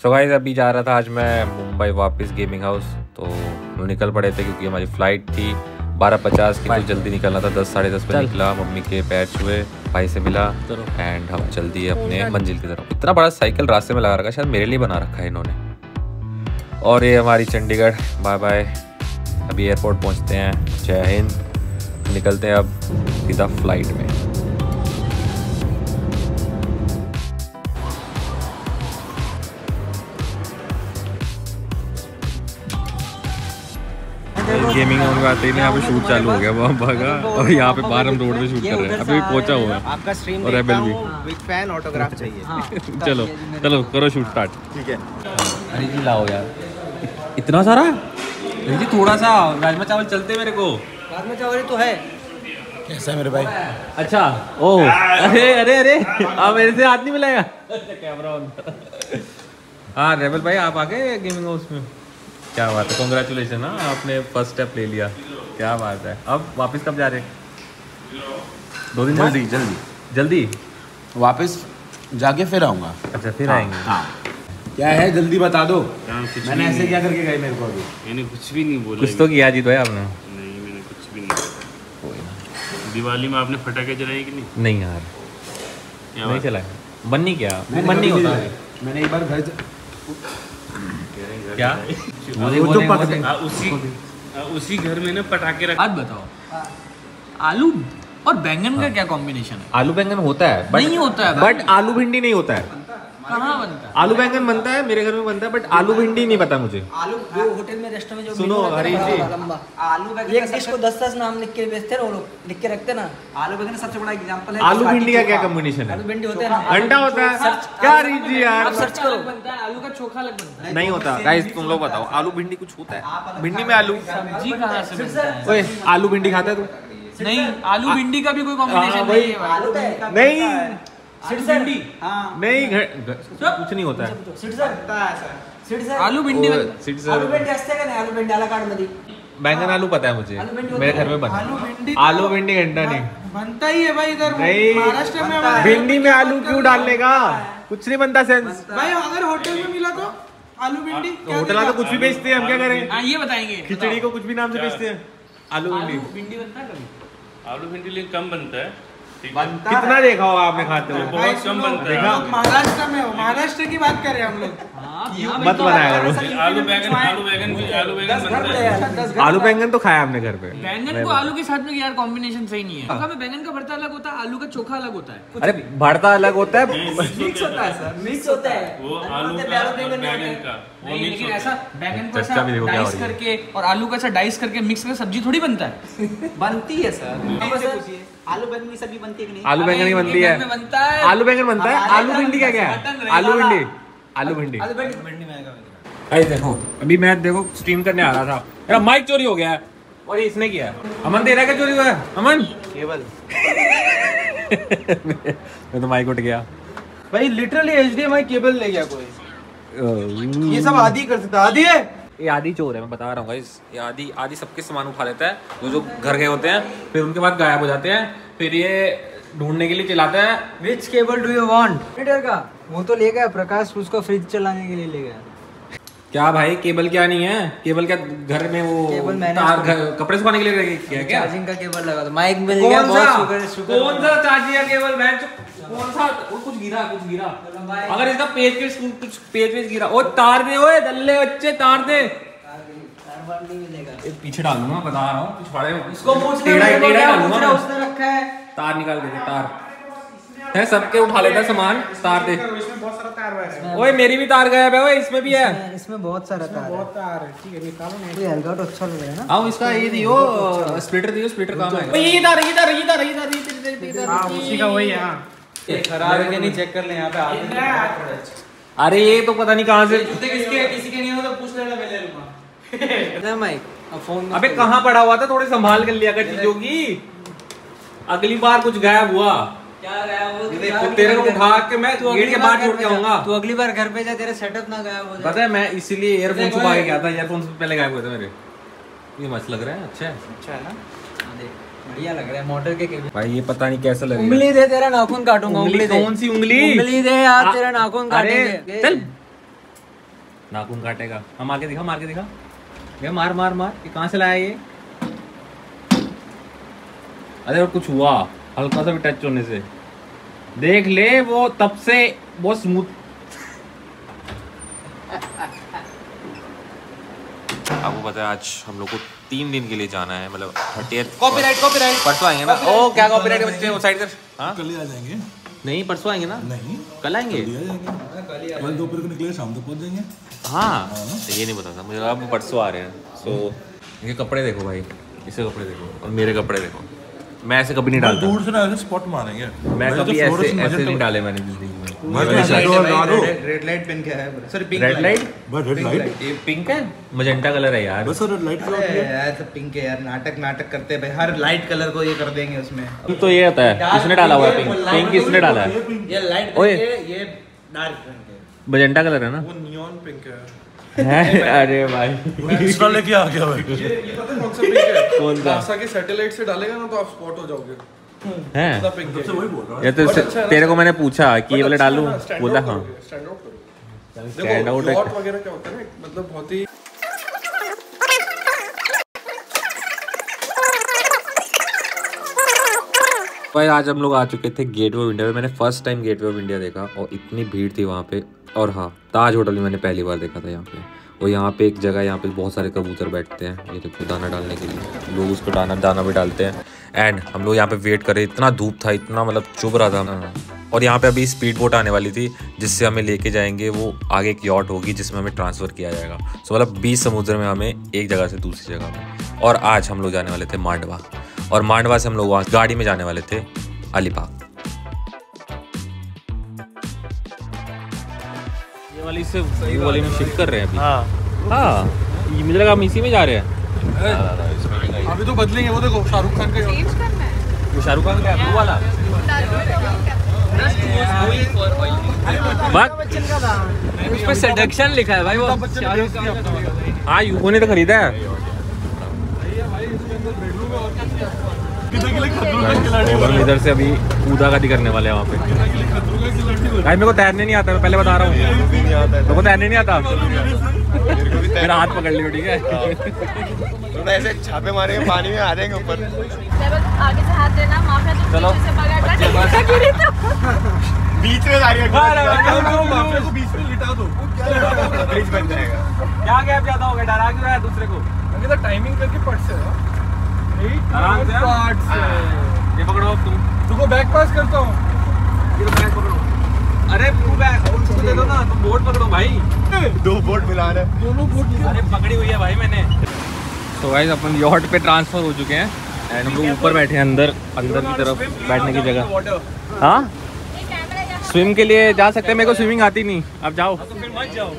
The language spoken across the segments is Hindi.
सो गाइस अभी जा रहा था आज मैं मुंबई वापस गेमिंग हाउस, तो निकल पड़े थे क्योंकि हमारी फ्लाइट थी 12:50 की, तो जल्दी निकलना था 10 साढ़े 10 बजे निकला। मम्मी के पैर छुए, भाई से मिला एंड हम चल दिए अपने मंजिल की तरफ। इतना बड़ा साइकिल रास्ते में लगा रखा, शायद मेरे लिए बना रखा है इन्होंने। और ये हमारी चंडीगढ़, बाय बाय। अभी एयरपोर्ट पहुँचते हैं, जय हिंद। निकलते हैं अब सीधा फ्लाइट में। गेमिंग में आते ही यहाँ पे शूट चालू हो गया, वहाँ भागा और यहाँ पे बाहर हम रोड पे शूट कर रहे हैं। अभी पहुँचा हुआ है आपका स्ट्रीम और रेबेल भी। बिग फैन, ऑटोग्राफ चाहिए। चलो चलो करो शूट स्टार्ट। ठीक है अरे जी लाओ यार इतना सारा। अरे जी थोड़ा सा राजमा चावल चलते, मेरे को राजमा चावल तो है। कैसा है मेरे भाई? अच्छा ओह अरे अरे अरे आप मेरे से हाथ नहीं मिलाएगा। Camera on. हाँ रेबेल भाई आप आ गए गेमिंग हाउस में, क्या बात है, कॉन्ग्रेचुलेसन ना, आपने फर्स्ट स्टेप ले लिया, क्या बात है। अब वापस कब जा रहे हैं? 2 दिन जल्दी जल्दी जल्दी वापस जाके फिर आऊँगा। अच्छा फिर आएंगे? हाँ क्या है जल्दी बता दो। मैंने ऐसे क्या करके गए? मेरे को अभी मैंने कुछ भी नहीं बोला। कुछ तो किया जी, तो है आपने? नहीं मैंने कुछ भी नहीं। दिवाली में आपने फटाखे जलाए कि नहीं? नहीं यार नहीं चलाया, मन नहीं किया, मन नहीं होता। मैंने एक बार घर क्या उसी घर में ना पटाखे रख। आज बताओ आलू और बैंगन का क्या कॉम्बिनेशन है? आलू बैंगन होता है बट नहीं होता है, बट आलू भिंडी नहीं होता है। कहाँ बनता है आलू बैंगन? बनता है मेरे घर में बनता है, बट आलू भिंडी नहीं पता मुझे। आलू वो होटल में रेस्टोरेंट में जो सुनो हरीश जी, आलू बैंगन इसको 10-10 नाम लिख के बेचते हैं, वो लोग लिख के रखते ना। आलू बैंगन सबसे बड़ा एग्जांपल है। आलू भिंडी का क्या कॉम्बिनेशन है? आलू भिंडी होता है, अंडा होता है क्या हरीश जी? यार आप सर्च करो, बनता है आलू का चोखा अलग बनता है। नहीं होता गाइस, तुम लोग बताओ आलू भिंडी कुछ होता है? भिंडी में आलू सब्जी कहाँ से बनता है? ओए आलू भिंडी खाता है तू? नहीं आलू भिंडी का भी कोई कॉम्बिनेशन नहीं है। आलू का नहीं भिंडी नहीं कुछ नहीं होता है। आलू भिंडी बैंगन आलू पता है मुझे, मेरे घर में बनता। आलू भिंडी घंटा नहीं बनता ही है भाई इधर महाराष्ट्र में। भिंडी में आलू क्यों डालने का? कुछ नहीं बनता सेंस भाई। अगर होटल में मिला तो आलू भिंडी, होटल वाले तो कुछ भी बेचते हैं, हम क्या करें? ये बताएंगे खिचड़ी को कुछ भी नाम से बेचते हैं। आलू भिंडी बनता है कभी? आलू भिंडी लेकिन कम बनता है। कितना देखा हो आपने खाते हुए? बहुत कम बनता है। महाराष्ट्र में हो, महाराष्ट्र की बात कर रहे हैं हम लोग, मत बनाया करो। आलू बैंगन तो खाया हमने घर पे। बैंगन को आलू के साथ में यार कॉम्बिनेशन सही नहीं है। बैंगन का भरता अलग होता है, आलू का चोखा अलग होता है। अरे भरता अलग होता है, मिक्स होता है सर, मिक्स होता है। लेकिन ऐसा बैंगन को ऐसा डाइस करके और आलू का ऐसा डाइस करके मिक्स करके सब्जी थोड़ी बनता है। बनती है सर। आलू बैंगन की सब्जी बनती है कि नहीं? आलू बैंगन ही बनती है, आलू बैंगन बनता है। आलू भिंडी का क्या है? आलू भिंडी, आलू भिंडी भाई। देखो अभी मैं देखो स्ट्रीम करने आ रहा था, मेरा माइक चोरी हो गया है और ये इसने किया है। अमन तेरा क्या चोरी हुआ है? अमन केबल मैं तो माइक उठ गया भाई, लिटरली HDMI केबल ले गया कोई। ये सब आदि कर सकता है, आदि है ये, आदि चोर है, मैं बता रहा हूँ गाइस। ये आदि सबके सामान उठा लेता है, वो जो घर गए होते हैं फिर उनके बाद गायब हो जाते हैं, फिर ये ढूंढने के लिए चिल्लाता है which cable do you want का। वो तो ले गया प्रकाश, उसको फ्रिज चलाने के लिए ले गया। क्या भाई केबल क्या नहीं है? केबल क्या घर में वो तार कपड़े सुखाने के लिए क्या चार्जिंग का केबल लगा था? माइक मिल गया, बहुत शुक्र। कौन सा चार्जिंग का केबल? मैं कौन सा वो कुछ गिरा अगर इसका पेज गिरा ओ तार दे, ओए दल्ले बच्चे तार दे। ये पीछे डालूंगा बता रहा हूँ, कुछ फाड़े इसको टेढ़ा डालूंगा ना, उसने रखा है तार निकाल देते तार है, सबके उठा लेता है सामान। तार दे, इसमें बहुत सारा तार है। ओए मेरी भी तार गायब है, ओए इसमें भी है, इसमें बहुत सारा तार है। ठीक है निकालो ना, ये हल्का तो अच्छा लग रहा है ना। आओ इसका ये दियो, स्प्लिटर दियो, स्प्लिटर काम आएगा। इधर हां उसी का वही है। हां खराब है कि नहीं चेक कर ले, यहां पे आ। अरे ये तो पता नहीं कहां से जूते किसके, किसी के नहीं हो तो पूछ लेना, मैं ले लूंगा। अरे माइक फोन अबे कहां पड़ा हुआ था, थोड़े संभाल कर लिया कर चीजों की। अगली बार कुछ गायब हुआ क्या गया वो तेरे को उठा के मैं गेट के बाहर छोड़ के आऊंगा। तू अगली बार घर पे जा, तेरा सेटअप ना गायब हो जाए। पता है मैं इसीलिए एयरफोन छुपा के गया था, एयरफोन से पहले गायब हुए थे मेरे। ये मस्त लग रहा है, अच्छा है, अच्छा है ना, बढ़िया लग रहा है। मोटर के भाई ये पता नहीं कैसा लग रहा है। उंगली दे तेरा नाखून काटूंगा। उंगली कौन सी उंगली? उंगली दे यार तेरा नाखून काटेंगे। चल नाखून काटेगा। हम मार के दिखा, मार के दिखा भैया, मार मार मार। ये कहाँ से लाया ये? अरे और कुछ हुआ हल्का सा भी टच होने से, देख ले वो तब से बहुत स्मूथ। आपको पता है आज हम लोग को 3 दिन के लिए जाना है, मतलब 30th। कॉपीराइट कॉपीराइट परसों आएंगे ना? ओ क्या कॉपीराइट बच्चे, वो साइड कर। हां कल ही आ जाएंगे। नहीं परसों आएंगे ना? नहीं कल आएंगे। कल दोपहर को निकले, शाम तक पहुंच जाएंगे। हां ये नहीं पता था मुझे, अब परसों आ रहे हैं। सो इनके कपड़े देखो भाई, इसके कपड़े देखो और मेरे कपड़े देखो। मैं ऐसे कभी नहीं डालता, दूर से ना ऐसे स्पॉट मारेंगे। मैं कभी ऐसे ऐसे नहीं डाले मैंने जिंदगी में। रेड लाइट पिंक है sir, pink red light. But red light ये पिंक है, मजेंटा कलर है यार। बस सर रेड लाइट है यार, सब पिंक है यार। नाटक नाटक करते हैं भाई, हर लाइट कलर को ये कर देंगे उसमें। तो ये होता है इसने डाला हुआ है पिंक, पिंक इसने डाला है ये लाइट। ओए ये डार्क पिंक है, मजेंटा कलर है ना, वो नियॉन पिंक है। अरे भाई एक्स्ट्रा लेके आ गया भाई। ये पता है कौन सा पिंक है? नासा के सैटेलाइट से डालेगा ना तो आप स्पॉट हो जाओगे। हैं सबसे वही बोल रहा है। ये तो अच्छा तेरे को मैंने पूछा कि ये वाला डालूं, बोला हां स्टैंड आउट करो। स्टैंड आउट वगैरह क्या होता है ना, मतलब बहुत ही भाई। आज हम लोग आ चुके थे गेटवे ऑफ इंडिया पे। मैंने first time gateway of India देखा और इतनी भीड़ थी वहाँ पे। और हाँ ताज होटल भी मैंने पहली बार देखा था यहाँ पे। और यहाँ पे एक जगह, यहाँ पे बहुत सारे कबूतर बैठते हैं, ये देखो दाना डालने के लिए लोग उसको दाना भी डालते हैं। एंड हम लोग यहाँ पे वेट कर रहे, इतना धूप था, इतना मतलब चुभ रहा था। और यहाँ पे अभी स्पीड बोट आने वाली थी जिससे हमें लेके जाएंगे, वो आगे एक यॉट होगी जिसमें हमें ट्रांसफ़र किया जाएगा। सो मतलब 20 समुद्र में हमें एक जगह से दूसरी जगह में। और आज हम लोग जाने वाले थे मांडवा, और मांडवा से हम लोग वहाँ गाड़ी में जाने वाले थे अलीबाग। ये वाली से वो वाली में शिफ्ट कर रहे हैं अभी। हाँ ये मिलेगा, हम इसी में जा रहे हैं। अभी तो बदलेंगे, वो देखो शाहरुख खान का चेंज करना है, वो शाहरुख खान का वो वाला उस पे सेडक्शन लिखा है भाई, वो शाहरुख खान। हाँ यूको ने तो खरीदा है। इधर से अभी कूदा का करने वाले हैं वहाँ पे। भाई मेरे को तैरने नहीं आता, मैं पहले बता रहा हूँ, मेरे को तैरने नहीं आता। मेरा हाथ पकड़ लियो ठीक है, थोड़ा ऐसे छापे मारे पानी में आ जाएंगे ऊपर। आगे से हाथ देना माफ है, चलो बीच में जा रही है, बीच में लिटा दो ब्रिज बन जाएगा। क्या गैप ज्यादा हो गया, डरा क्यों रहा है दूसरे को? तो टाइमिंग करके पट से आराम से ये पकड़ो तुम, तुमको बैक पास करता हूँ। ये तो बैक पकड़ो, अरे तू बैक उसको दे दो ना, तुम बोर्ड पकड़ो भाई। 2 बोर्ड मिला रहे हैं, दोनों बोर्ड अरे पकड़ी हुई है भाई मैंने। तो गाइस अपन यॉट पे ट्रांसफर हो चुके हैं एंड हम लोग ऊपर बैठे हैं, अंदर अंदर की तरफ बैठने की जगह। हाँ स्विम के लिए जा सकते हैं, मेरे को स्विमिंग आती नहीं। अब जाओ तो फिर मत जाओ।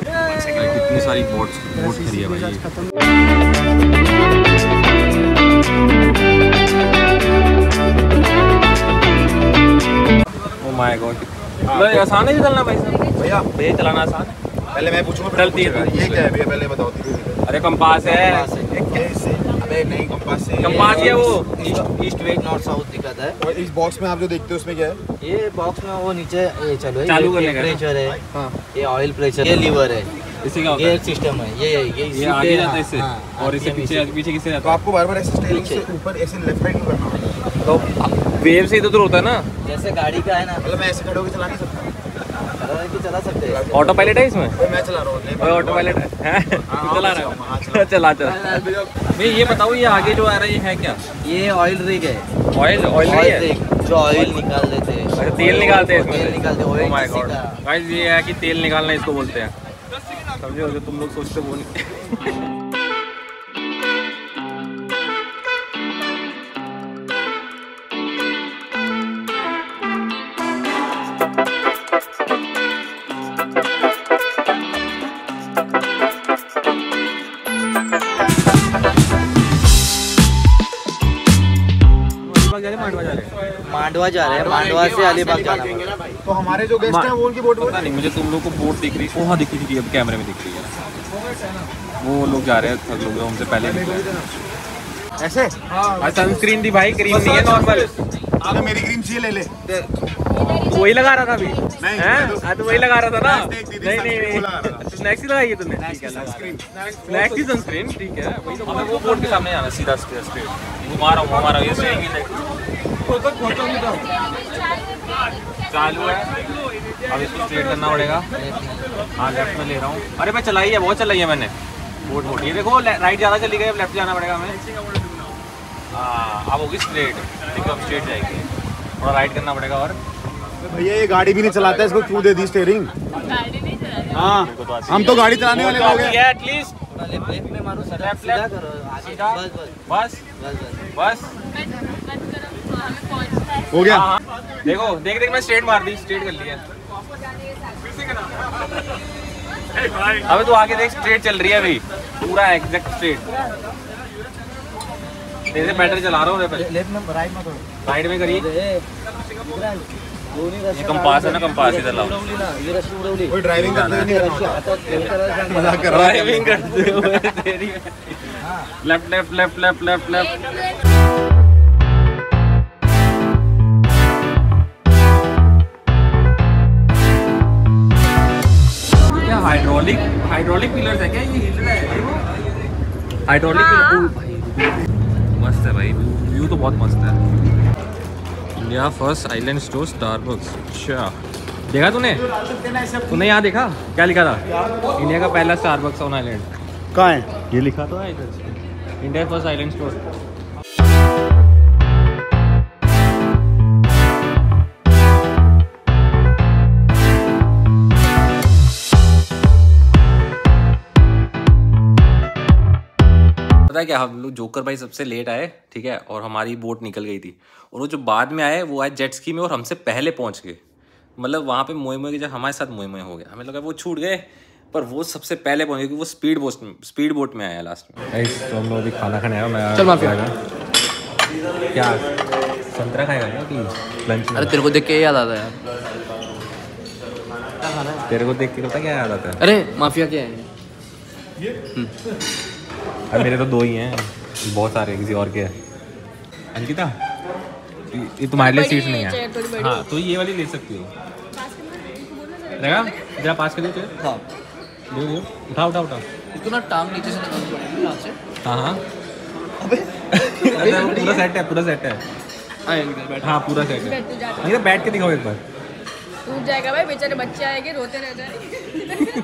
कितनी सारी बोट खड़ी है भाई। ओह माय गॉड आसान है चलना भाई साहब। भैया भैया चलाना आसान है? पहले मैं पूछूंगा, चलती है ये क्या है भैया पहले बताओ। अरे कंपास है। अरे नहीं कंपास है, कंपास है वो ईस्ट वेस्ट नॉर्थ साउथ दिखाता है। और इस बॉक्स में आप जो देखते हो उसमें क्या है? ये बॉक्स में वो नीचे ये चालू करने का प्रेशर है। हां ये ऑयल प्रेशर, ये लीवर है, इसी का ये एक सिस्टम है। ये आगे जाता है इससे, और इससे पीछे पीछे किससे जाता है? तो आपको बार-बार ऐसे स्टेयरिंग से ऊपर ऐसे लेफ्ट राइट करना होगा, तो वेव से इधर होता है ना, जैसे गाड़ी का है ना। मतलब मैं ऐसे खड़े होकर चला नहीं सकता। ऑटो पायलट है इसमें? मैं चला रहा हूं। भाई ऑटो पायलट है, चला रहा है, चला चला। मैं ये बताऊं ये आगे जो आ रहा है ये है क्या? ये ऑयल रिग है। ऑयल रिग जो ऑयल निकाल देते हैं। अच्छा तेल निकालते हैं इसमें? तेल निकालते हैं। ओह माय गॉड गाइस ये है कि तेल निकालना इसको बोलते हैं, समझो जो तुम लोग सोचते हो वो नहीं। मांडवा जा रहे हैं, मांडवा से अलीबाग जाना है। तो हमारे जो गेस्ट हैं वो उनकी बोट पता नहीं, मुझे तुम लोग को बोट दिख रही है। वहाँ दिख रही थी, अब कैमरे में दिख रही है। वो लोग जा रहे हैं, थक लोग हमसे पहले ऐसे। हाँ सनस्क्रीन दी भाई, क्रीम नहीं है नॉर्मल। मेरी क्रीम चाहिए ले ले, वही लगा रहा था अभी। वही लगा रहा था ना? नहीं स्नैक्स ही लगाई है तुमने? स्नैक्स की सनस्क्रीन, ठीक है। हमें वो बोर्ड के सामने आना, सीधा स्ट्रेट। घुमा रहा हूँ ये स्ट्रेट चालू है, अब इसको स्ट्रेट करना पड़ेगा। हाँ लेफ्ट में ले रहा हूँ। अरे मैं चलाई है, बहुत चलाई है मैंने। बोर्ड मोटी है, देखो राइट ज़्यादा चली गई, अब लेफ्ट जाना पड़ेगा हमें। हाँ अब होगी स्ट्रेट, एकदम स्ट्रेट जाएगी। थोड़ा राइट करना पड़ेगा। और भैया ये गाड़ी भी नहीं चलाता है, इसको क्यों दे दी स्टीयरिंग? हाँ हम तो गाड़ी चलाने वाले लोग हैं। एटलीस्ट लेफ्ट में मारो, सीधा करो, सीधा। बस हो गया। देखो देख मैं स्ट्रेट मार दी, स्ट्रेट कर लिया। अबे तू आगे देख, स्ट्रेट चल रही है अभी, पूरा एग्जैक्ट स्ट्रेट। जैसे बैटरी चला रहा हूँ, राइट में करिए। ये कंपास है ना, कंपास इधर लाओ। कोई ड्राइविंग करते हुए तेरी left left left left left left. क्या हाइड्रोलिक पिलर्स है क्या? ये हिल रहा है। हाइड्रोलिक पिलर मस्त है भाई, व्यू तो बहुत मस्त है। India first island store Starbucks. अच्छा देखा तूने यहाँ देखा क्या लिखा था? इंडिया का पहला स्टारबक्स ऑन आइलैंड कहाँ है? ये लिखा तो है इधर, इंडिया फर्स्ट आइलैंड स्टोर। पता है क्या, हम लोग जोकर भाई सबसे लेट आए, ठीक है, और हमारी बोट निकल गई थी। और वो जो बाद में आए वो आए जेट स्की में और हमसे पहले पहुंच गए। मतलब वहाँ पे मोए मोए की जगह हमारे साथ मोए मोए हो गया। हमें लगा वो छूट गए, पर वो सबसे पहले पहुंच गए क्योंकि वो स्पीड बोट में आया लास्ट में। तो हम लोग अभी खाना खाने आया। मैं चल माफी आएगा क्या संतरा खाएगा क्या लंच? अरे तेरे को देख के याद आता है, तेरे को देख के पता क्या याद आता है? अरे माफिया क्या है? मेरे तो दो ही हैं, बहुत सारे किसी और के हैं। अंकिता ये तुम्हारे लिए सीट नहीं है। हाँ तो ये वाली ले सकती हो। लगा जरा पास कर दो। चलो उठा इतना टांग नीचे से निकालनी पड़ेगी लास्ट से। हाँ हाँ पूरा सेट है। हाँ पूरा सेट है। नहीं बैठ के दिखाओ एक बार। टूट जाएगा भाई बेचारे, बच्चे आएंगे रोते रह जाएंगे।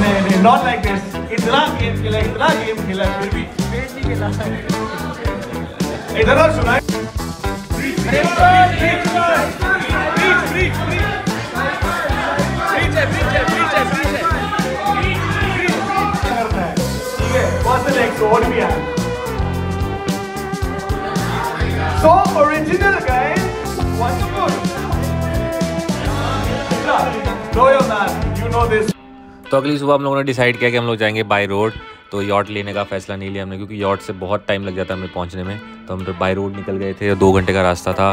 नहीं, not like this. इतना गेम खेला फिर भी वेट नहीं खेला। इधर और सुना भी है। So original guys, what's good? Know your man, you know this. तो अगली सुबह हम लोगों ने डिसाइड किया कि हम लोग जाएंगे बाय रोड। तो यॉट लेने का फैसला नहीं लिया हमने क्योंकि यॉट से बहुत टाइम लग जाता है हमें पहुंचने में। तो हम बाय रोड निकल गए थे, 2 घंटे का रास्ता था।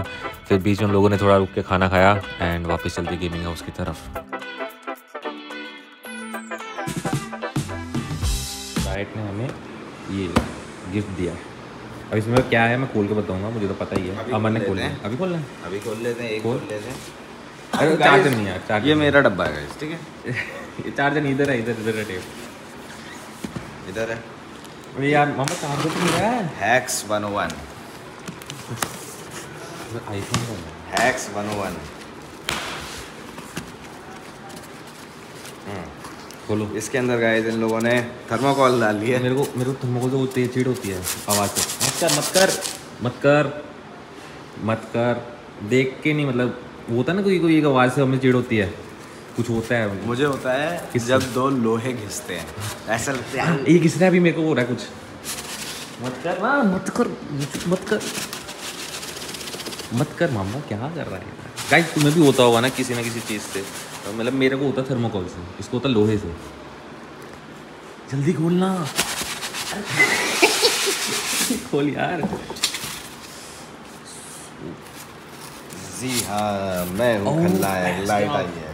फिर बीच में हम लोगों ने थोड़ा रुक के खाना खाया एंड वापस चलते गेमिंग हाउस की तरफ। डाइट ने हमें ये गिफ्ट दिया है। अब इसमें क्या है मैं खोल के बताऊँगा, मुझे तो पता ही है। अमन ने खोलना, अभी खोलना है? अभी खोल लेते हैं, अरे चार्जर नहीं यार, चार्जर ये मेरा डब्बा है, ठीक है। ये चार्जर इधर है, इधर है, टेप इधर है। अरे यार मामा चार्जर तो मेरा है। हैक्स 101 आईफोन का हैक्स 101। खोलो। इसके अंदर गाइस इन लोगों ने थर्माकोल डाल दिया है। मेरे को थर्माकोल तो तेज चीड़ होती है आवाज़ से। मत कर देख के नहीं, मतलब होता है ना कोई एक आवाज़ से हमें चिड़ होती है, कुछ होता है। मुझे होता है कि जब दो लोहे घिसते हैं ऐसा लगता है ये घिसना भी मेरे को हो रहा है कुछ। मत कर मामा क्या कर रहा है गाइस? तुम्हें भी होता होगा ना किसी चीज़ से। तो मतलब मेरे को होता है थर्माकोल से, इसको होता लोहे से। जल्दी खोलना। खोल यार। जी हाँ मैं हूँ खलनायक। लाइट आई है,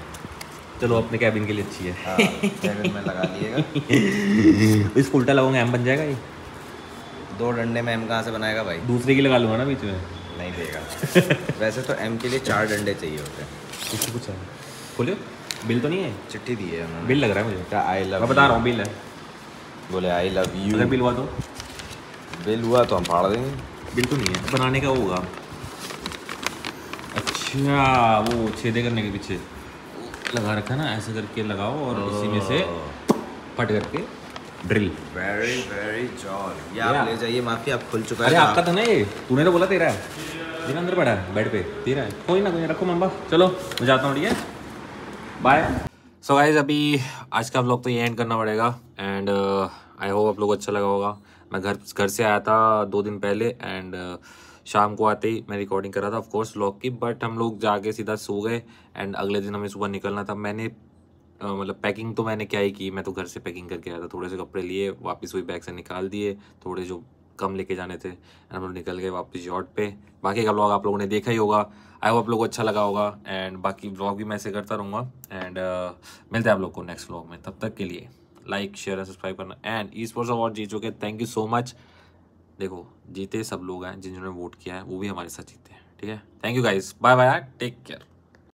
चलो अपने कैबिन के लिए अच्छी है। कैबिन में लगा दिएगा। इसको उल्टा लगाऊंगा एम बन जाएगा ये। दो डंडे में एम कहाँ से बनाएगा भाई, दूसरे की लगा लूँगा ना बीच में, नहीं देगा। वैसे तो एम के लिए 4 डंडे चाहिए होते हैं। इसको कुछ है बोलियो, बिल तो नहीं है, चिट्ठी दी है उन्होंने, बिल लग रहा है मुझे, क्या आई लव, बता रहा हूँ बिल है, बोले आई लव यू। अगर बिल हुआ तो, बिल हुआ तो हम फाड़ देंगे, बिल तो नहीं है, बनाने का होगा। अच्छा वो छेदे करने के पीछे लगा रखा ना, ऐसे करके लगाओ और इसी में से फट करके ड्रिल। वेरी वेरी जॉल, ये आप ले जाइए माफी, आप खुल चुका है। अरे आपका था ना ये, तूने तो बोला तेरा है, तेरा अंदर पड़ा है बेड पे, तेरा है, कोई ना कोई रखो मम्मा, चलो मैं जाता हूँ, ठीक है बाय। सो गाइस अभी आज का व्लॉग तो ये एंड करना पड़ेगा एंड आई होप आप लोग अच्छा लगा होगा। मैं घर से आया था 2 दिन पहले एंड शाम को आते ही मैं रिकॉर्डिंग कर रहा था ऑफ कोर्स व्लॉग की, बट हम लोग जाके सीधा सो गए एंड अगले दिन हमें सुबह निकलना था। मैंने मतलब पैकिंग तो मैंने क्या ही की, मैं तो घर से पैकिंग करके आया था, थोड़े से कपड़े लिए वापस वही बैग से निकाल दिए, थोड़े जो कम लेके जाने थे, एंड हम लोग निकल गए वापस यॉट पे। बाकी का व्लॉग आप लोगों ने देखा ही होगा, आई होप आप लोगों को अच्छा लगा होगा एंड बाकी व्लॉग भी मैं ऐसे करता रहूँगा एंड मिलते हैं आप लोग को नेक्स्ट व्लॉग में। तब तक के लिए लाइक शेयर एंड सब्सक्राइब करना एंड ई-स्पोर्ट्स अवार्ड जीत चुके, थैंक यू सो मच। देखो जीते सब लोग हैं जिन्होंने वोट किया है, वो भी हमारे साथ जीते हैं, ठीक है। Thank you guys, bye bye, take care.